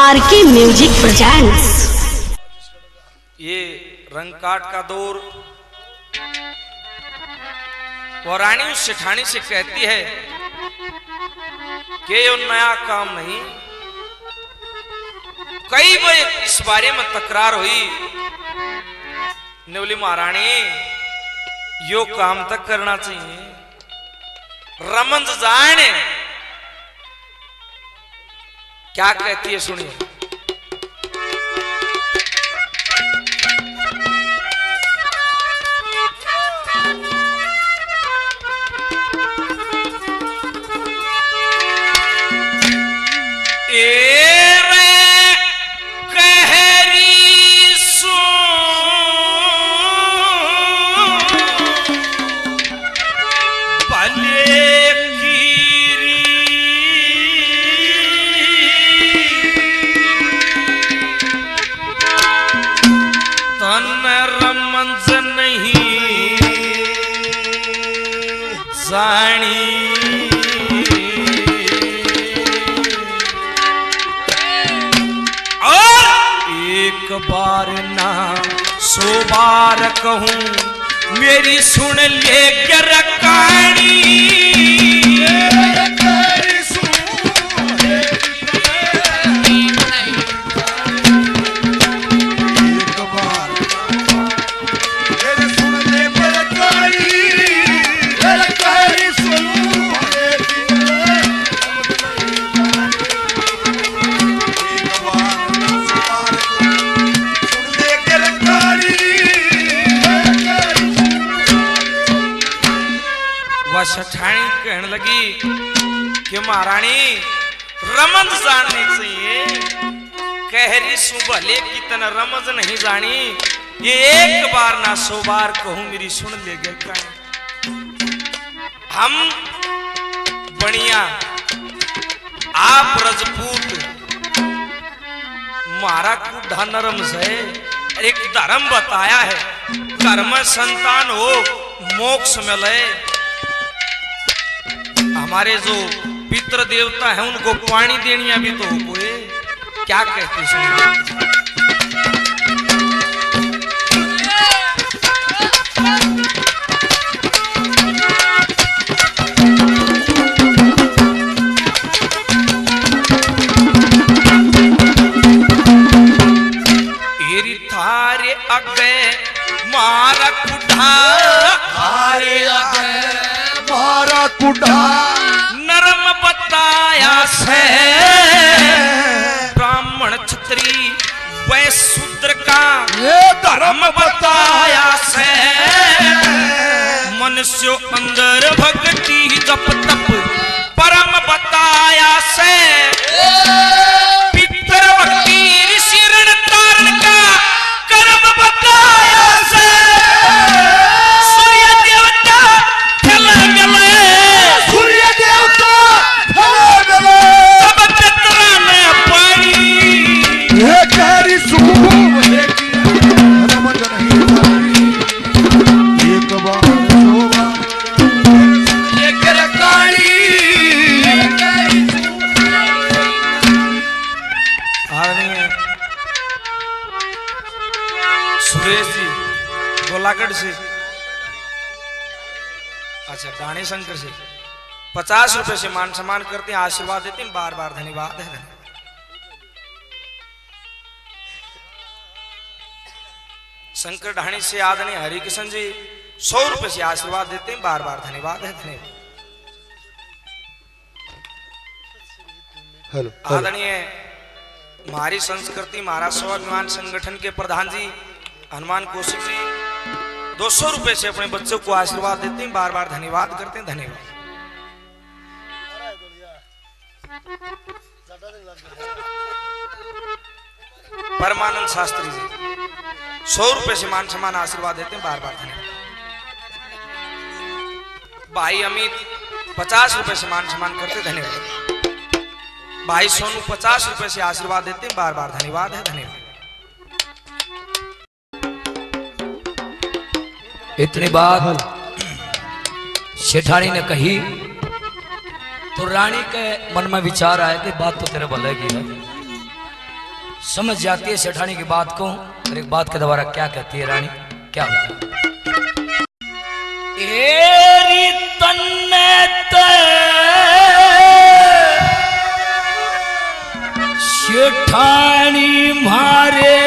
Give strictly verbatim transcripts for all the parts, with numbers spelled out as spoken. RK music presents. ये रंगकाट का दौर पौराणिक सेठानी से कहती है कि ये नया काम नहीं। कई बार इस बारे में तकरार हुई, नेवली महारानी यो काम तक करना चाहिए, रमंज जाने। क्या कहती है सुनिए। कहूं मेरी सुन ले गरकाणी, एक बार मेरी सुन ले गरकाणी, गरकाणी सुन सठानी कहने लगी कि महारानी रमज जाननी चाहिए, कहरी सुबह ले कितना रमज नहीं जानी। ये एक बार ना सो बार कहूं मेरी सुन ले गरकाणी। हम बढ़िया आप रजपूत मारा कुढ़ा नरम से एक धर्म बताया है, कर्म संतान हो मोक्ष मिले। हमारे जो पितृ देवता हैं उनको पानी देनिया भी तो हो। क्या कहते सुनिए। थारे अगे मारा कुढ़ा, थारे अगे मारा कुढ़ा है। ब्राह्मण क्षत्रिय वै शूद्र का धर्म बताया से, मनुष्य अंदर भक्ति जप तप परम बताया से, पितर भक्ति ऋषि ऋण तारण का कर्म बताया से। अच्छा गाने शंकर से पचास रुपए से मान सम्मान करते हैं, आशीर्वाद देते हैं, बार बार धन्यवाद है। शंकर ढाणी से आदरणीय हरिकिशन जी सौ रुपए से आशीर्वाद देते हैं, बार बार धन्यवाद है। धन्यवाद आदरणीय हमारी संस्कृति महाराष्ट्र स्वाभिमान संगठन के प्रधान जी हनुमान कौशिक जी दो सौ रुपए से अपने बच्चों को आशीर्वाद देते हैं, बार बार धन्यवाद करते हैं। धन्यवाद परमानंद शास्त्री जी सौ रुपए से मान सम्मान आशीर्वाद देते हैं, बार बार धन्यवाद। भाई अमित पचास रुपए से मान सम्मान करते धन्यवाद। भाई सोनू पचास रुपए से आशीर्वाद देते हैं, बार बार धन्यवाद है। धन्यवाद इतनी बात सेठानी ने कही तो रानी के मन में विचार आया कि बात तो तेरे भले की है, समझ जाती है सेठानी की बात को। और एक बात के द्वारा क्या कहती है रानी, क्या एरी तन्ने ते सेठानी मारे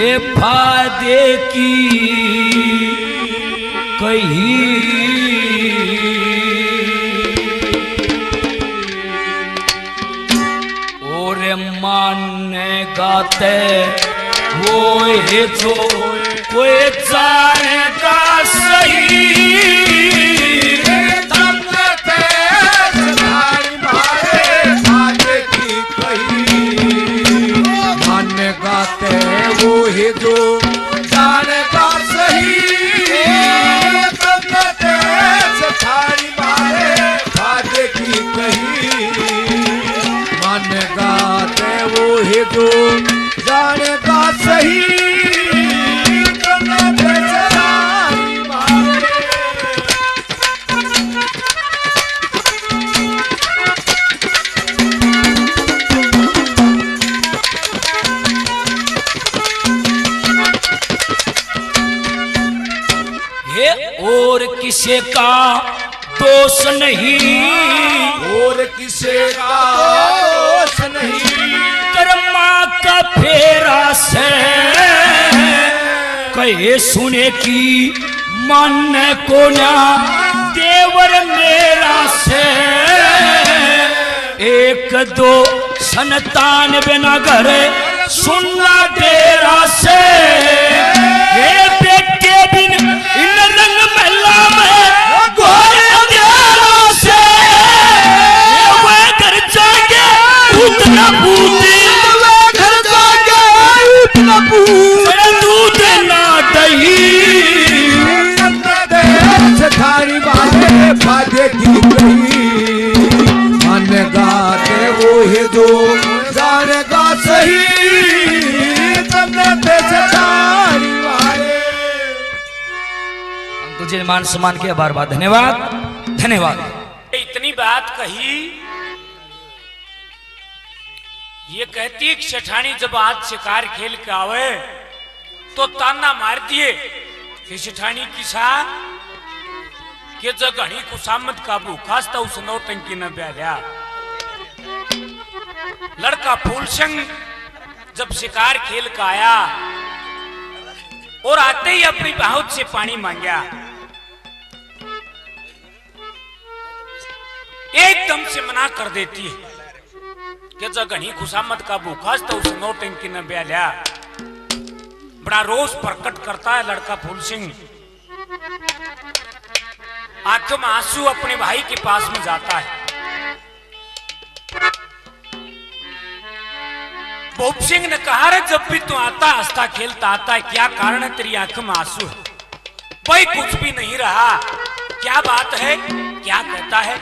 ये फादे की कही मानने गाते वो है जो कोई जाने का सही किसे का दोष नहीं, और किसे का दोष नहीं, कर्मा का फेरा से कहे सुने की मन को ना देवर मेरा से। एक दो संतान बिना घर सुनना तेरा से उतना पूते घर जाके उतना पूते दूध ना दही सतारी बाजे बाजे की कही मन गाते वो है जो जाने का सही तमने सतारी बाजे। अंकुल जी मान सम्मान किया बार बार धन्यवाद धन्यवाद। इतनी बात कही ये कहती कि सेठानी जब आज शिकार खेल के आवे तो ताना मार दिए कि सेठानी की साथ के जगड़ी को सामत काबू खासता उस नौटंकी न ब्याजा लड़का फूल सिंह जब शिकार खेल का आया और आते ही अपनी बाहुत से पानी मांगा। एकदम से मना कर देती है के जगनी खुशामत का भूखास तो उस नौटंकी ने ब्याला। बड़ा रोष प्रकट करता है लड़का फूल सिंह। आंखों में आंसू अपने भाई के पास में जाता है। भूप सिंह ने कहा रे जब भी तू आता हंसता खेलता आता है क्या कारण है तेरी आंखों में आंसू है? भाई कुछ भी नहीं रहा, क्या बात है, क्या कहता है?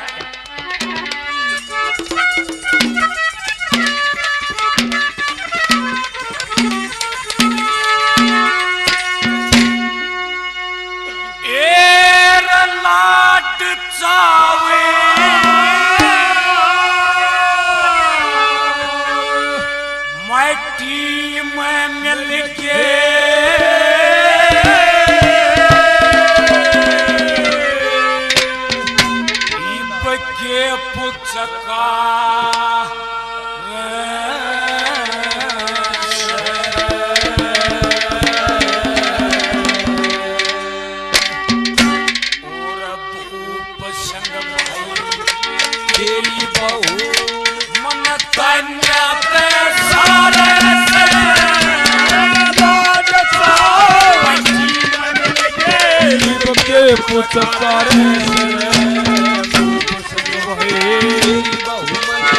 लाट चावे मट्टी में मिल के दीप के पुचका सारे सरे तेरी बहू सारे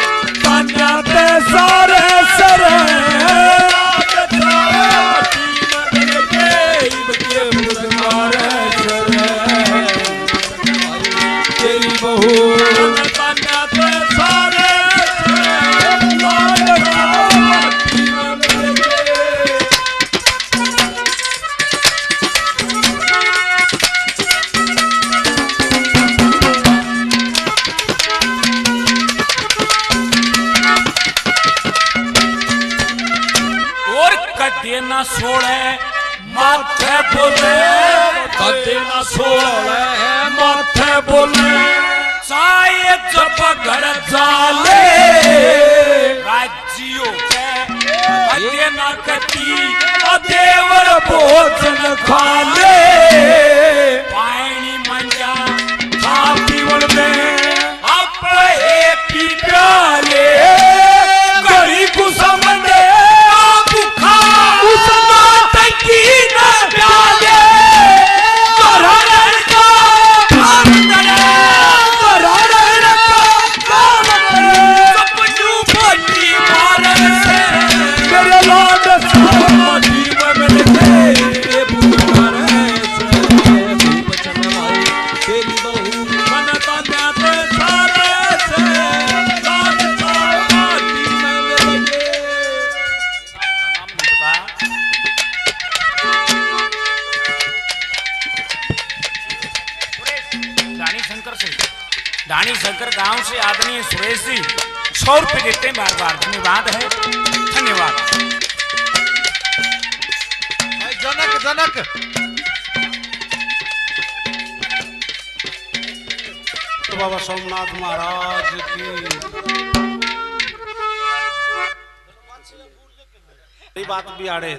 कदे ना सोले माथे बोले, कदे ना सोले माथे बोले, चाहे जब घर जाले राज्यों के कदे ना कटी अदेवर भोजन खाले। पानी मंजा जीवन में आप एक ही प्याले गरीब समझे आप खाओ तकी ना प्याले। गांव से आदरणीय सुरेश जी सौ रुपये देते हैं बार बार, धन्यवाद है, धन्यवाद। जनक जनक तो बाबा सोमनाथ महाराज की बात भी आड़े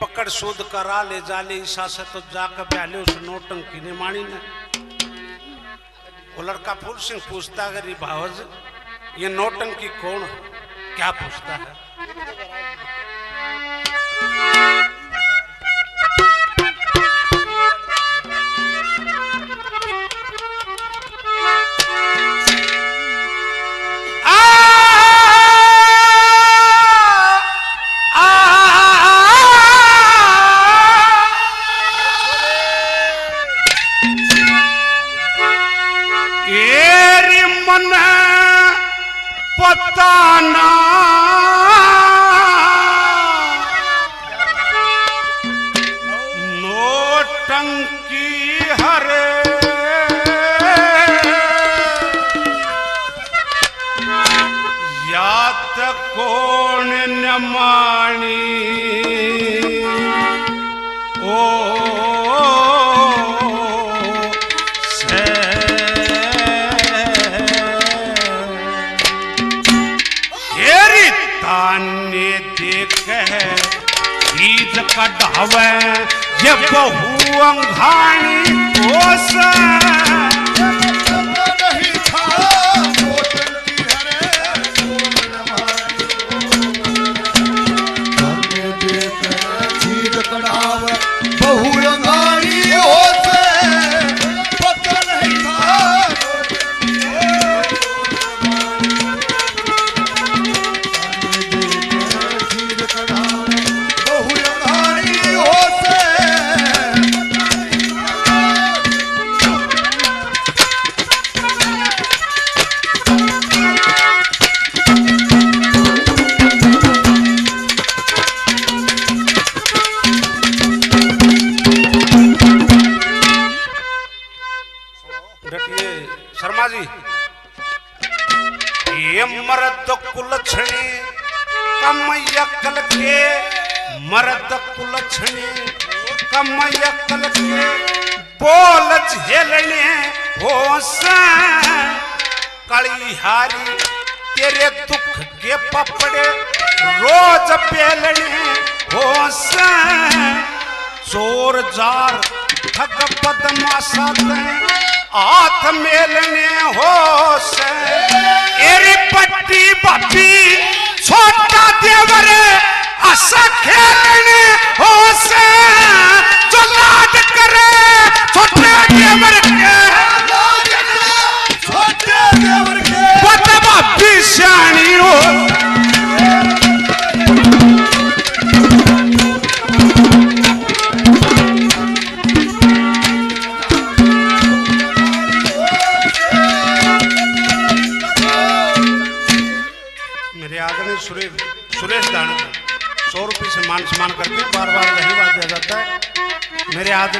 पकड़ शोध करा ले जाले ईशा से तो जाकर प्याले उस नोटंकी ने मानी ने। वो लड़का फूल सिंह पूछता है रे भावज ये नौटंकी कौन है? क्या पूछता है?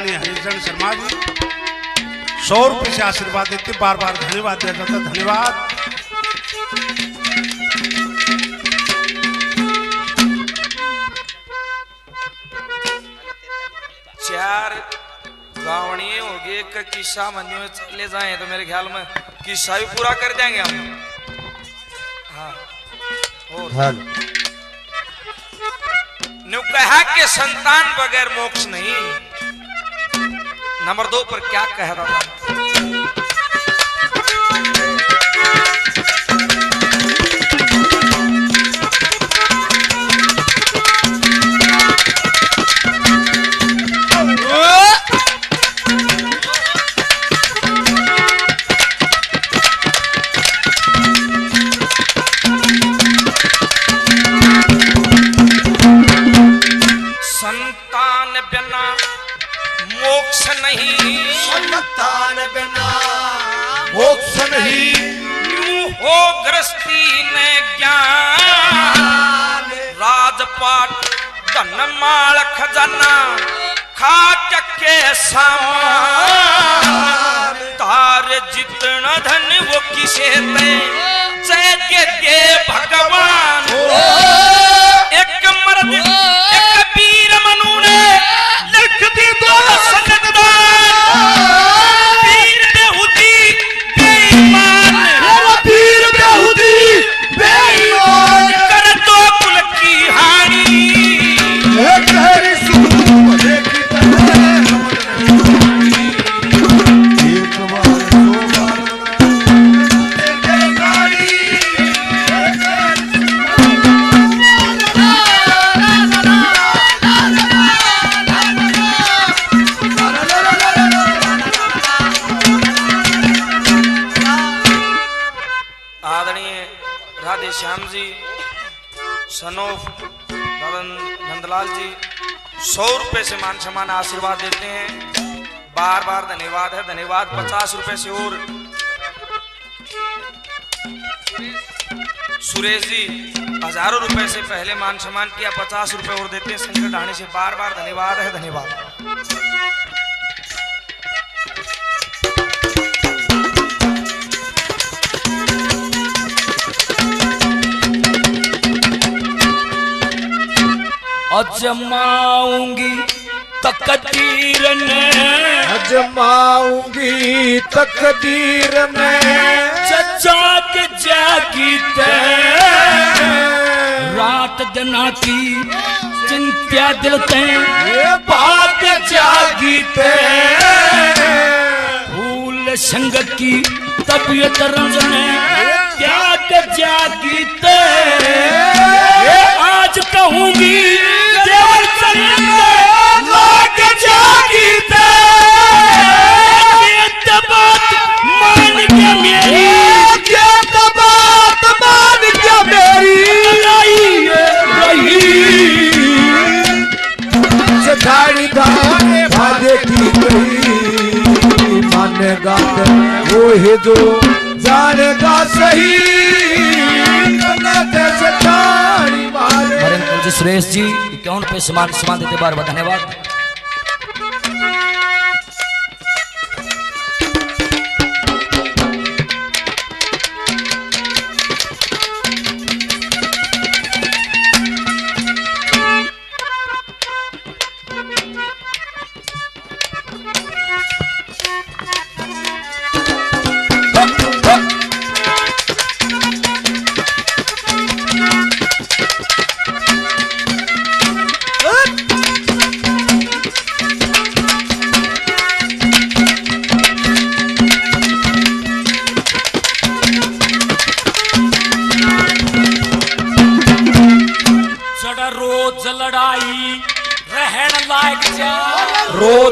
हरिजन शर्मा जी सौ रुपये से आशीर्वाद देते बार बार धन्यवाद दिया जाता है, धन्यवाद। यार गावणी होगी का किस्सा मंदिर में चले जाए तो मेरे ख्याल में किस्सा भी पूरा कर देंगे हम। हाँ और नु कहा कि संतान बगैर मोक्ष नहीं। नंबर दो पर क्या कह रहा था? समान आशीर्वाद देते हैं, बार बार धन्यवाद है, धन्यवाद। पचास रुपए से और सुरेश जी हजारों रुपए से पहले मान सम्मान किया, पचास रुपए और देते हैं शंकर ढाणी से, बार बार धन्यवाद है, धन्यवाद। अजमाऊंगी तकदीर ने अजमाऊंगी तकदीर ने जाग जागी ते रात दनाती चिंता दिल ते बाग जागी ते भूल संग की तबियत रंजने त्याग जागी ते आज कहूंगी देवर संग जो जानेगा सही जी। सुरेश जी इक्यावन पे समान समान देते, बार बार धन्यवाद।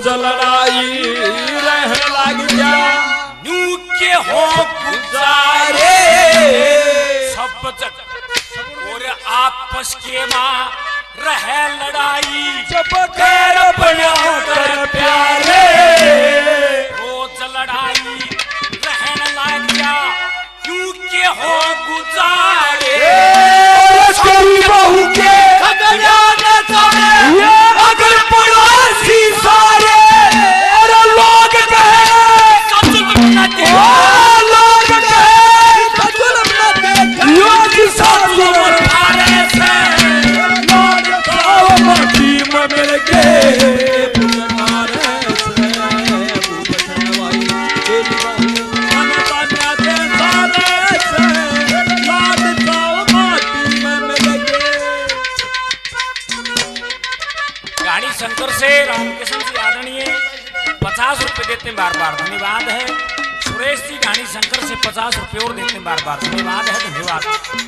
I'm gonna get it. देते बार बार, धन्यवाद है। सुरेश जी घाणी शंकर से पचास रुपये और देते बार बार, धन्यवाद है, धन्यवाद।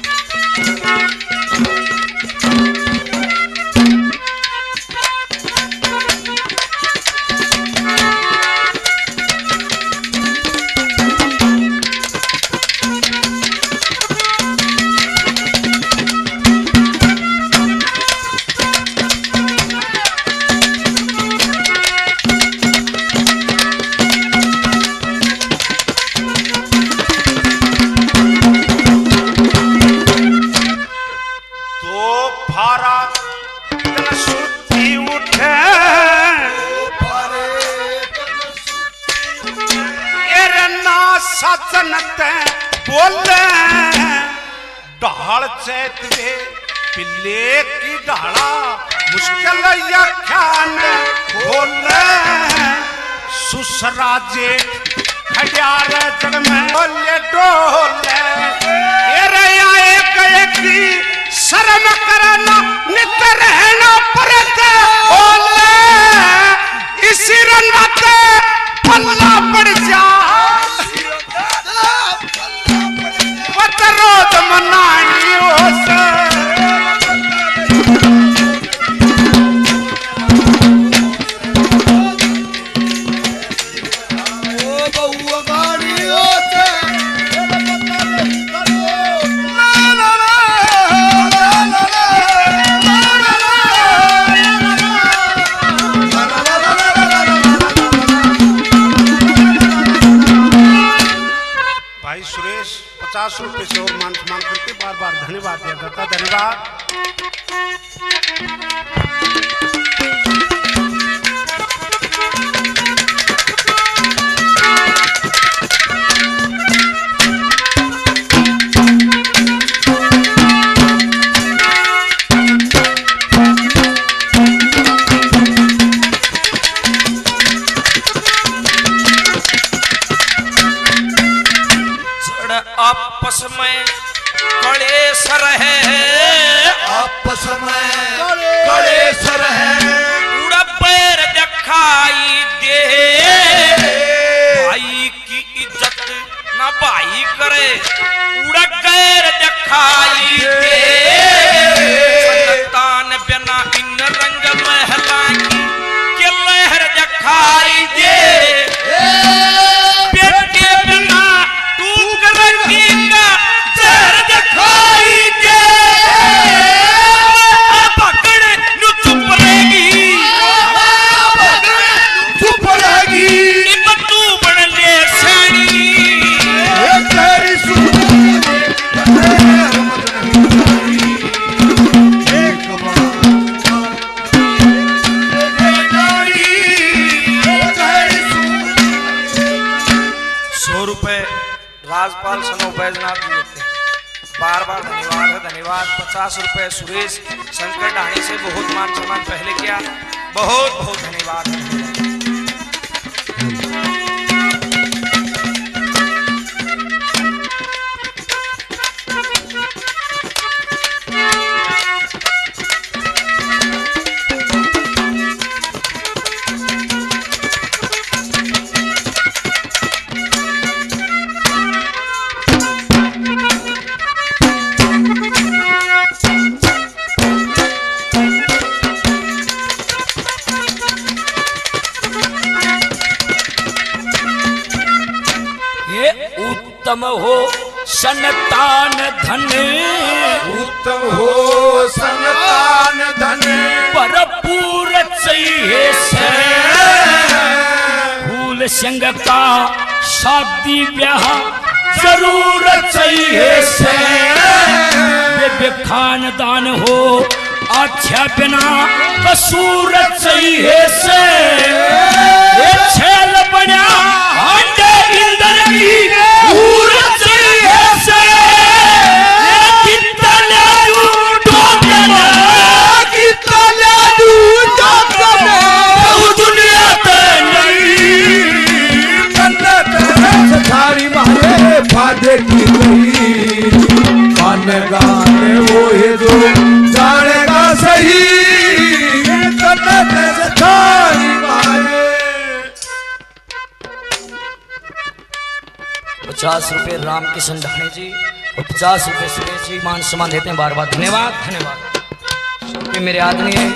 रामकिशन धाने जी और पचास रुपये सुरेश जी मान सम्मान देते हैं बार बार धन्यवाद धन्यवाद। मेरे आदमी है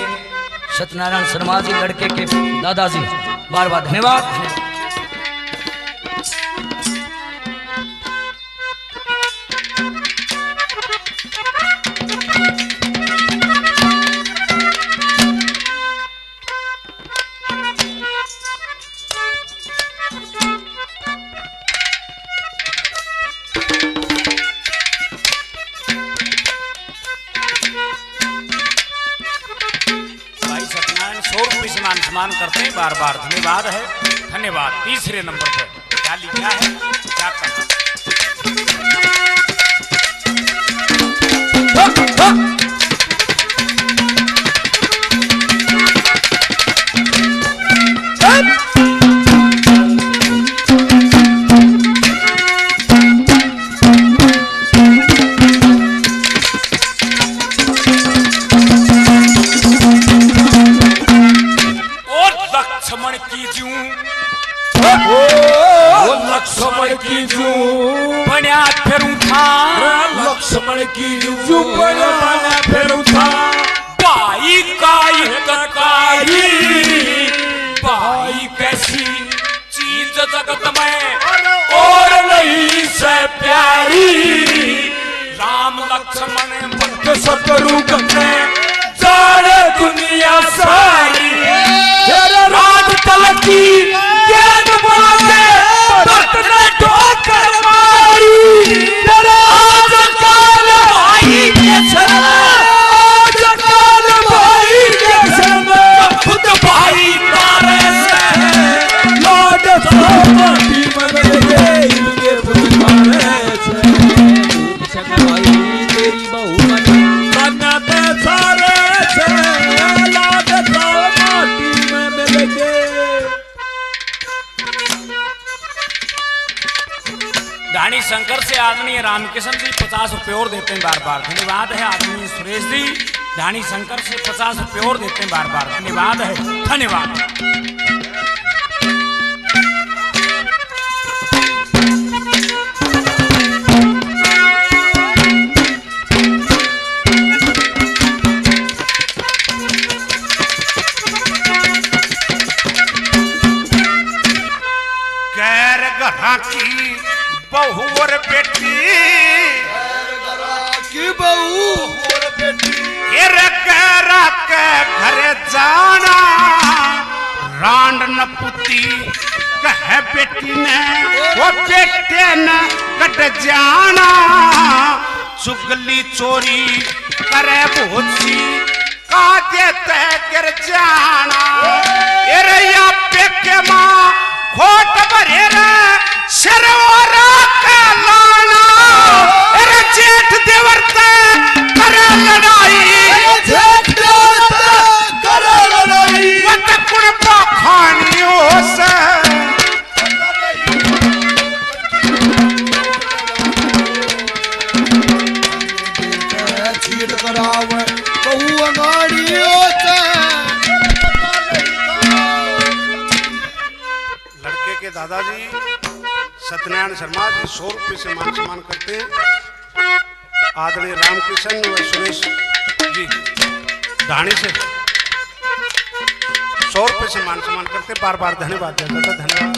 सत्यनारायण शर्मा जी लड़के के दादाजी बार बार धन्यवाद। करते हैं बार बार धन्यवाद है धन्यवाद। तीसरे नंबर पर क्या लिखा है क्या रामकिशन जी पचास रुपये और देते हैं बार बार धन्यवाद है। आदमी सुरेश जी धानी शंकर से पचास रुपये और देते हैं बार बार धन्यवाद है धन्यवाद। गैर गढ़ा की बहू और बेटी की बहू और बेटी के घर जाना रांड न पुती कह बेटी ने वो बेटे न कट जाना चुगली चोरी करे भूसी का देते गिर जाना के माँ खोट भरे शर्वरा का लाना अरे जेठ देवरता करे लड़ाई जेठ देवरता करे लड़ाई मत कुण पाखानियों से छीट करावे बहु अनाड़ियों से लड़के के दादाजी सत्यनारायण शर्मा जी सौ रुपये से मान सम्मान करते हैं। आदरणीय रामकिशन व सुरेश जी धानी से सौ रुपये से मान सम्मान करते हैं बार बार धन्यवाद देता धन्यवाद।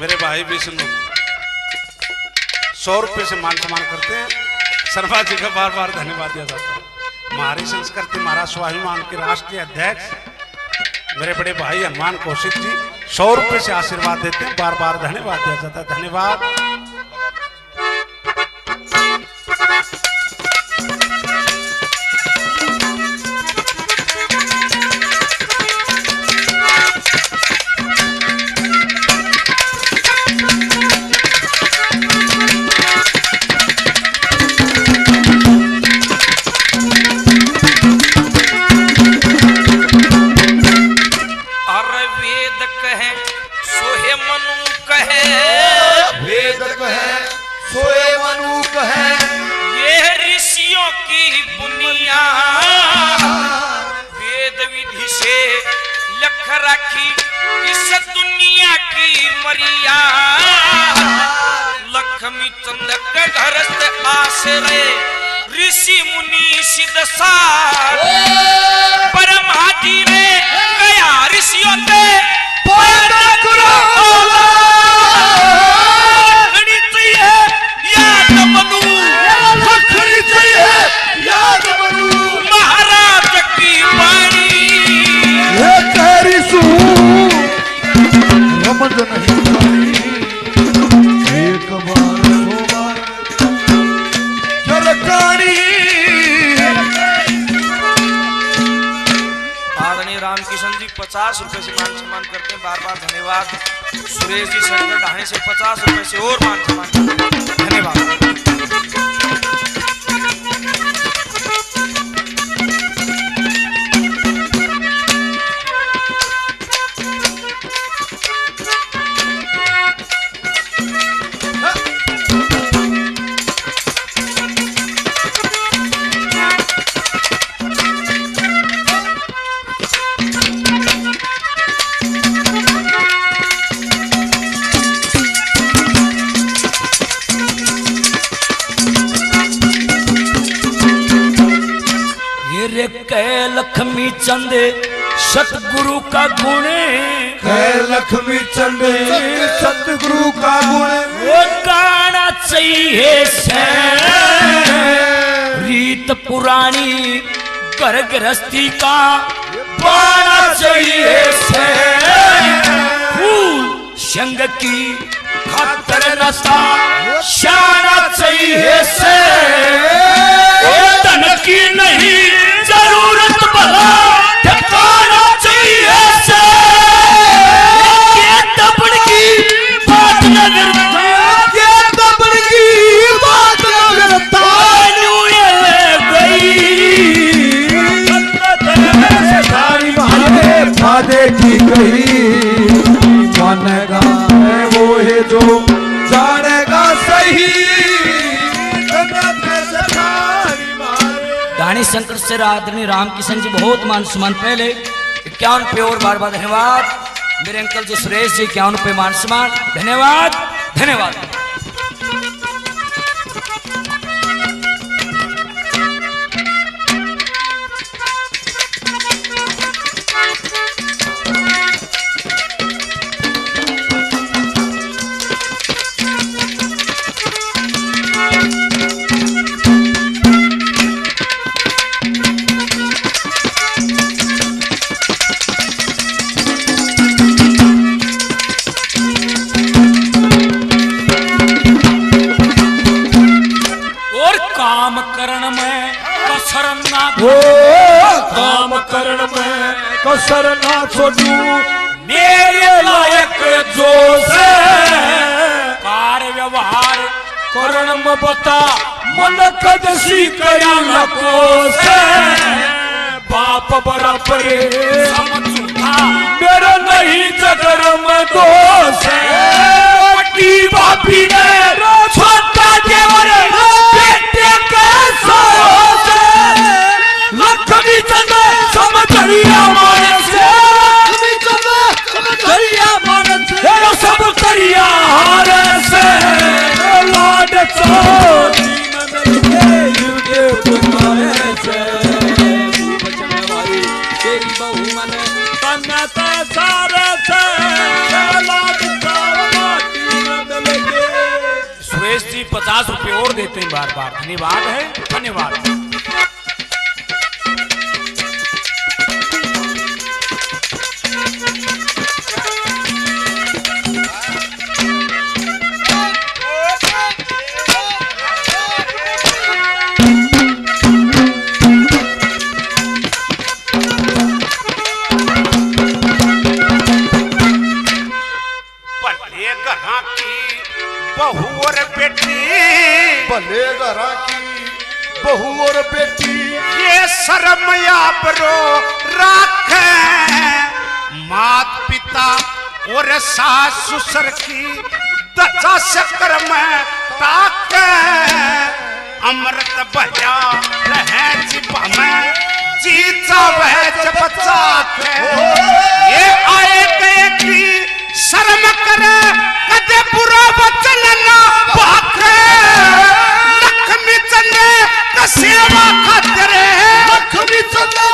मेरे भाई विष्णु सौ रुपये से मान सम्मान करते हैं शर्मा जी का बार बार धन्यवाद दिया जाता है। हमारी संस्कृति महाराष्ट्र स्वाभिमान के राष्ट्रीय अध्यक्ष मेरे बड़े भाई हनुमान कौशिक जी सौ रुपये से आशीर्वाद देते हैं बार बार धन्यवाद दिया जाता है धन्यवाद। रख राखी इस दुनिया की मरिया लक्ष्मी चंद्रक घर से आश्रय ऋषि मुनि सिद्ध सार परमाधि रे गया ऋषियों ते पचास रुपए से मान सम्मान करते हैं, बार बार धन्यवाद। सुरेश जी शंकर ढाणे से पचास रुपए से और मान सम्मान करते हैं, धन्यवाद। लक्ष्मी चंद सतगुरु का गुण है, लक्ष्मी चंद सतगुरु का गुण वो गाना चाहिए रीत पुरानी घर गृहस्थी का गाना चाहिए फूल संग की खातर नशा शाना चाहिए से धन की नहीं जरूरत भला ठिकाना चाहिए से ये दबड़ की बात न करता ये दबड़ की बात न करता गई सारी बहाने फादे की गई मानेगा वो है जो जानेगा सही दानी शंकर से आदरणीय रामकिशन जी बहुत मान सम्मान पहले इक्यावन पे और बार बार धन्यवाद। मेरे अंकल जी सुरेश जी इक्यावन पे मान सम्मान धन्यवाद धन्यवाद। कसर ना छोड़ू मेरे लायक जो से कार्य व्यवहार करण में बता मन कदसी कया नको से बाप बराबर समझूंगा मेरा नहीं जगर में दोष पट्टी बापी ने छोटा देवर बेटे के सोच लक्ष्मी चंद समझिया सुरेश जी पचास रुपये और देते हैं बार बार धन्यवाद है धन्यवाद। सास ससुर की दशा चक्र में ताक अमृत बजा रहे जिप में जीता वह जब साथ ये आए गए की शर्म करे कदे बुरा वचन ना बाखे लक्ष्मी चंदे का सेवा खातरे लक्ष्मी चंदे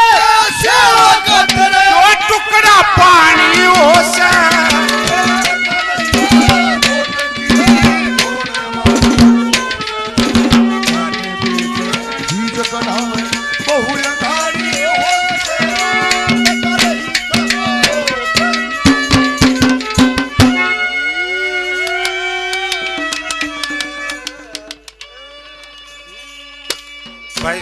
सेवा खातरे दो टुकड़ा पानी हो से